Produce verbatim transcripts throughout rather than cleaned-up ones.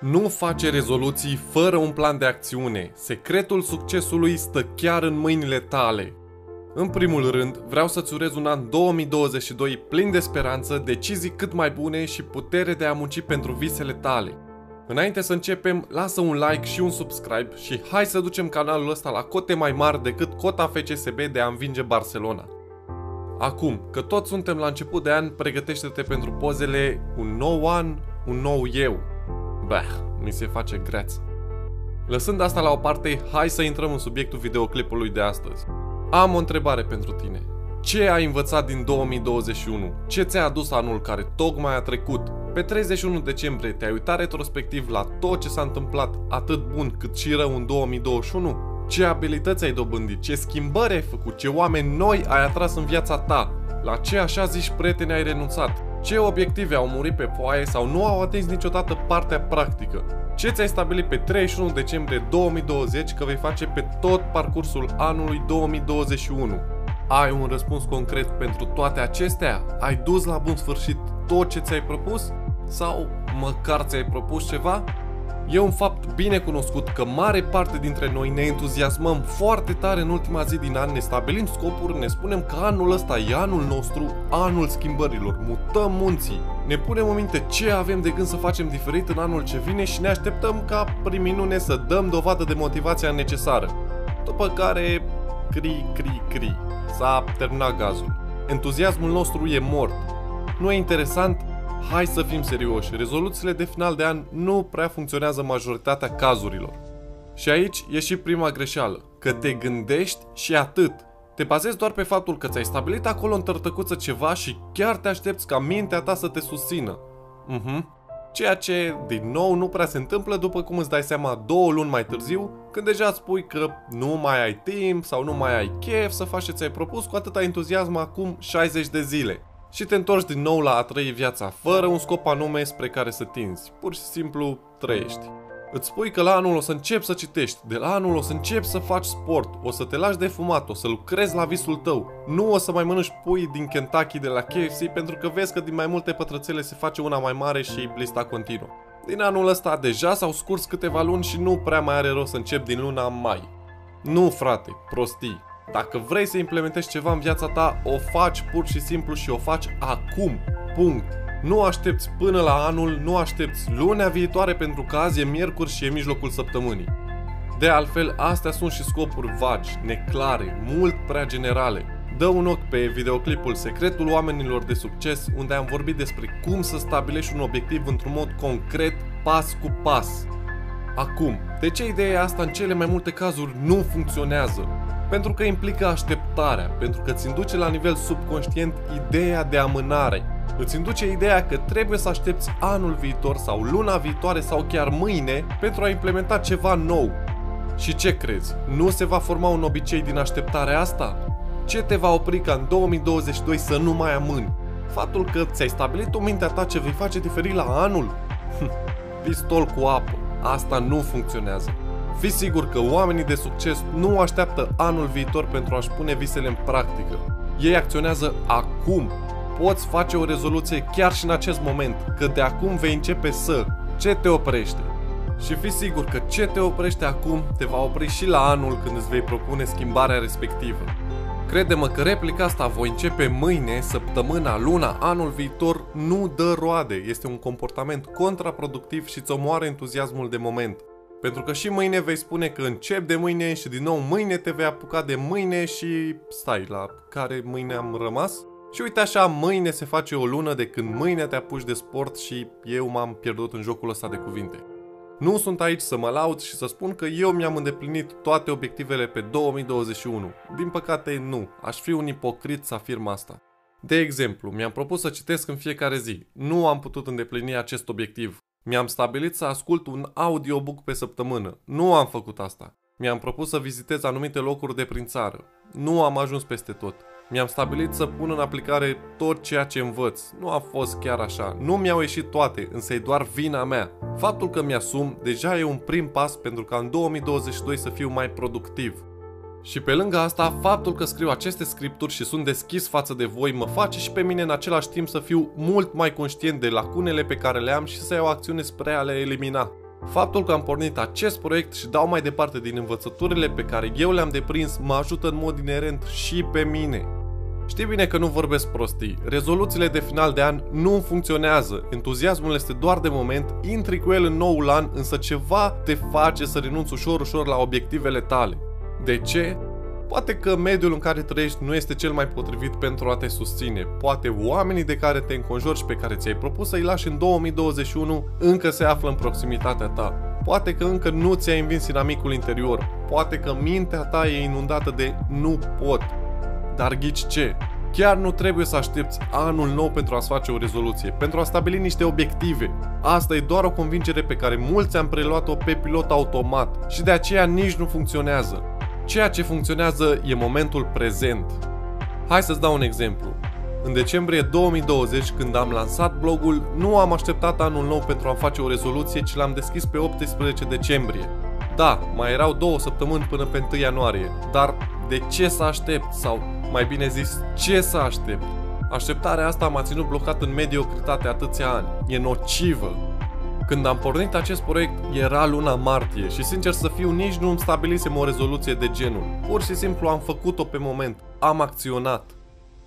Nu face rezoluții fără un plan de acțiune. Secretul succesului stă chiar în mâinile tale. În primul rând, vreau să-ți urez un an două mii douăzeci și doi plin de speranță, decizii cât mai bune și putere de a munci pentru visele tale. Înainte să începem, lasă un like și un subscribe și hai să ducem canalul ăsta la cote mai mari decât cota F C S B de a învinge Barcelona. Acum, că toți suntem la început de an, pregătește-te pentru pozele un nou an, un nou eu. Bah, mi se face greaț. Lăsând asta la o parte, hai să intrăm în subiectul videoclipului de astăzi. Am o întrebare pentru tine. Ce ai învățat din două mii douăzeci și unu? Ce ți-a adus anul care tocmai a trecut? Pe treizeci și unu decembrie te-ai uitat retrospectiv la tot ce s-a întâmplat, atât bun cât și rău în două mii douăzeci și unu? Ce abilități ai dobândit? Ce schimbări ai făcut? Ce oameni noi ai atras în viața ta? La ce așa zici prieteni ai renunțat? Ce obiective au murit pe foaie sau nu au atins niciodată partea practică? Ce ți-ai stabilit pe treizeci și unu decembrie două mii douăzeci că vei face pe tot parcursul anului două mii douăzeci și unu? Ai un răspuns concret pentru toate acestea? Ai dus la bun sfârșit tot ce ți-ai propus? Sau măcar ți-ai propus ceva? E un fapt bine cunoscut că mare parte dintre noi ne entuziasmăm foarte tare în ultima zi din an, ne stabilim scopuri, ne spunem că anul ăsta e anul nostru, anul schimbărilor, mutăm munții, ne punem în minte ce avem de gând să facem diferit în anul ce vine și ne așteptăm ca prin minune să dăm dovadă de motivația necesară. După care, cri, cri, cri, s-a terminat gazul. Entuziasmul nostru e mort. Nu e interesant? Hai să fim serioși, rezoluțiile de final de an nu prea funcționează majoritatea cazurilor. Și aici e și prima greșeală, că te gândești și atât. Te bazezi doar pe faptul că ți-ai stabilit acolo în tărtăcuță ceva și chiar te aștepți ca mintea ta să te susțină. Mhm. Ceea ce, din nou, nu prea se întâmplă după cum îți dai seama două luni mai târziu, când deja spui că nu mai ai timp sau nu mai ai chef să faci ce ți-ai propus cu atâta entuziasm acum șaizeci de zile. Și te întorci din nou la a trăi viața, fără un scop anume spre care să tinzi. Pur și simplu trăiești. Îți spui că la anul o să începi să citești, de la anul o să începi să faci sport, o să te lași de fumat, o să lucrezi la visul tău. Nu o să mai mănânci pui din Kentucky de la K F C pentru că vezi că din mai multe pătrățele se face una mai mare și lista continuă. Din anul ăsta deja s-au scurs câteva luni și nu prea mai are rost să încep din luna mai. Nu frate, prostii. Dacă vrei să implementezi ceva în viața ta, o faci pur și simplu și o faci acum. Punct. Nu aștepți până la anul, nu aștepți lunea viitoare pentru că azi e miercuri și e mijlocul săptămânii. De altfel, astea sunt și scopuri vagi, neclare, mult prea generale. Dă un ochi pe videoclipul Secretul oamenilor de succes, unde am vorbit despre cum să stabilești un obiectiv într-un mod concret, pas cu pas. Acum, de ce ideea asta în cele mai multe cazuri nu funcționează? Pentru că implică așteptarea, pentru că îți induce la nivel subconștient ideea de amânare. Îți induce ideea că trebuie să aștepți anul viitor sau luna viitoare sau chiar mâine pentru a implementa ceva nou. Și ce crezi? Nu se va forma un obicei din așteptarea asta? Ce te va opri ca în două mii douăzeci și doi să nu mai amâni? Faptul că ți-ai stabilit în mintea ta ce vei face diferit la anul? Pistol cu apă. Asta nu funcționează. Fii sigur că oamenii de succes nu așteaptă anul viitor pentru a-și pune visele în practică. Ei acționează acum. Poți face o rezoluție chiar și în acest moment, că de acum vei începe să. Ce te oprește? Și fii sigur că ce te oprește acum te va opri și la anul când îți vei propune schimbarea respectivă. Crede-mă că replica asta voi începe mâine, săptămâna, luna, anul viitor nu dă roade. Este un comportament contraproductiv și îți omoară entuziasmul de moment. Pentru că și mâine vei spune că încep de mâine și din nou mâine te vei apuca de mâine și stai, la care mâine am rămas? Și uite așa, mâine se face o lună de când mâine te apuci de sport și eu m-am pierdut în jocul ăsta de cuvinte. Nu sunt aici să mă laud și să spun că eu mi-am îndeplinit toate obiectivele pe două mii douăzeci și unu. Din păcate nu, aș fi un ipocrit să afirm asta. De exemplu, mi-am propus să citesc în fiecare zi. Nu am putut îndeplini acest obiectiv. Mi-am stabilit să ascult un audiobook pe săptămână. Nu am făcut asta. Mi-am propus să vizitez anumite locuri de prin țară. Nu am ajuns peste tot. Mi-am stabilit să pun în aplicare tot ceea ce învăț. Nu a fost chiar așa. Nu mi-au ieșit toate, însă e doar vina mea. Faptul că mi-asum deja e un prim pas pentru ca în două mii douăzeci și doi să fiu mai productiv. Și pe lângă asta, faptul că scriu aceste scripturi și sunt deschis față de voi mă face și pe mine în același timp să fiu mult mai conștient de lacunele pe care le am și să iau acțiune spre a le elimina. Faptul că am pornit acest proiect și dau mai departe din învățăturile pe care eu le-am deprins mă ajută în mod inerent și pe mine. Știi bine că nu vorbesc prostii, rezoluțiile de final de an nu funcționează, entuziasmul este doar de moment, intri cu el în noul an, însă ceva te face să renunți ușor ușor la obiectivele tale. De ce? Poate că mediul în care trăiești nu este cel mai potrivit pentru a te susține, poate oamenii de care te înconjori și pe care ți-ai propus să-i lași în două mii douăzeci și unu încă se află în proximitatea ta. Poate că încă nu ți-ai învins dinamicul interior, poate că mintea ta e inundată de nu pot. Dar ghici ce? Chiar nu trebuie să aștepți anul nou pentru a-ți face o rezoluție, pentru a stabili niște obiective. Asta e doar o convingere pe care mulți am preluat-o pe pilot automat și de aceea nici nu funcționează. Ceea ce funcționează e momentul prezent. Hai să-ți dau un exemplu. În decembrie două mii douăzeci, când am lansat blogul, nu am așteptat anul nou pentru a face o rezoluție, ci l-am deschis pe optsprezece decembrie. Da, mai erau două săptămâni până pe întâi ianuarie, dar de ce să aștept? Sau, mai bine zis, ce să aștept? Așteptarea asta m-a ținut blocat în mediocritate atâția ani. E nocivă. Când am pornit acest proiect, era luna martie și, sincer să fiu, nici nu îmi stabilisem o rezoluție de genul. Pur și simplu am făcut-o pe moment. Am acționat.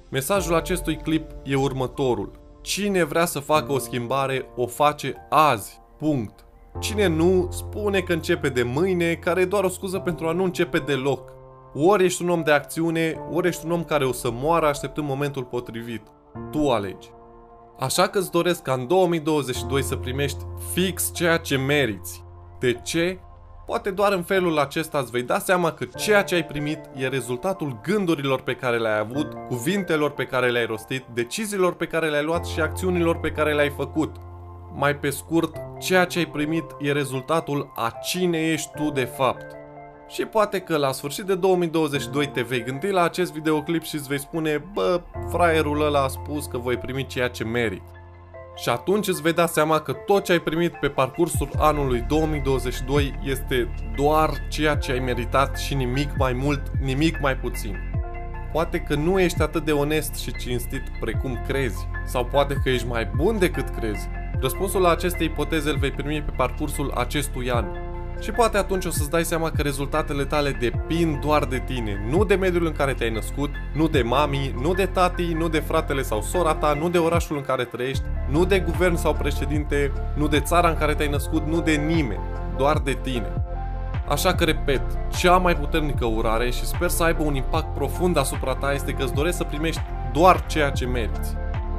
Mesajul acestui clip e următorul. Cine vrea să facă o schimbare, o face azi. Punct. Cine nu, spune că începe de mâine, care e doar o scuză pentru a nu începe deloc. Ori ești un om de acțiune, ori ești un om care o să moară așteptând momentul potrivit. Tu alegi. Așa că îți doresc ca în două mii douăzeci și doi să primești fix ceea ce meriți. De ce? Poate doar în felul acesta îți vei da seama că ceea ce ai primit e rezultatul gândurilor pe care le-ai avut, cuvintelor pe care le-ai rostit, deciziilor pe care le-ai luat și acțiunilor pe care le-ai făcut. Mai pe scurt, ceea ce ai primit e rezultatul a cine ești tu de fapt. Și poate că la sfârșit de două mii douăzeci și doi te vei gândi la acest videoclip și îți vei spune: bă, fraierul ăla a spus că voi primi ceea ce merit. Și atunci îți vei da seama că tot ce ai primit pe parcursul anului două mii douăzeci și doi este doar ceea ce ai meritat și nimic mai mult, nimic mai puțin. Poate că nu ești atât de onest și cinstit precum crezi, sau poate că ești mai bun decât crezi. Răspunsul la aceste ipoteze îl vei primi pe parcursul acestui an. Și poate atunci o să-ți dai seama că rezultatele tale depind doar de tine, nu de mediul în care te-ai născut, nu de mami, nu de tati, nu de fratele sau sora ta, nu de orașul în care trăiești, nu de guvern sau președinte, nu de țara în care te-ai născut, nu de nimeni, doar de tine. Așa că, repet, cea mai puternică urare și sper să aibă un impact profund asupra ta este că îți dorești să primești doar ceea ce meriți.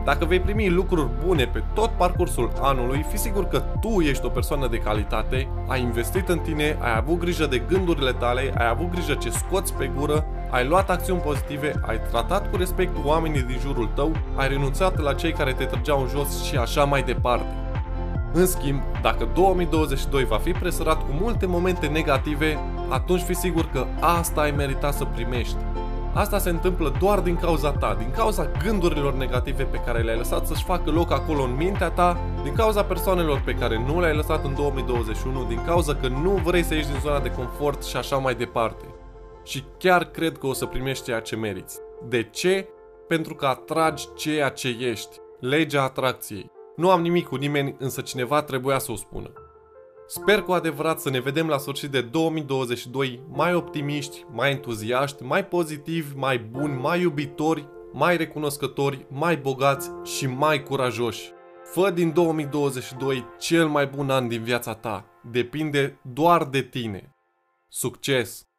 Dacă vei primi lucruri bune pe tot parcursul anului, fii sigur că tu ești o persoană de calitate, ai investit în tine, ai avut grijă de gândurile tale, ai avut grijă ce scoți pe gură, ai luat acțiuni pozitive, ai tratat cu respect oamenii din jurul tău, ai renunțat la cei care te trăgeau în jos și așa mai departe. În schimb, dacă două mii douăzeci și doi va fi presărat cu multe momente negative, atunci fii sigur că asta ai meritat să primești. Asta se întâmplă doar din cauza ta, din cauza gândurilor negative pe care le-ai lăsat să-și facă loc acolo în mintea ta, din cauza persoanelor pe care nu le-ai lăsat în două mii douăzeci și unu, din cauza că nu vrei să ieși din zona de confort și așa mai departe. Și chiar cred că o să primești ceea ce meriți. De ce? Pentru că atragi ceea ce ești. Legea atracției. Nu am nimic cu nimeni, însă cineva trebuia să o spună. Sper cu adevărat să ne vedem la sfârșit de două mii douăzeci și doi mai optimiști, mai entuziaști, mai pozitivi, mai buni, mai iubitori, mai recunoscători, mai bogați și mai curajoși. Fă din două mii douăzeci și doi cel mai bun an din viața ta. Depinde doar de tine. Succes!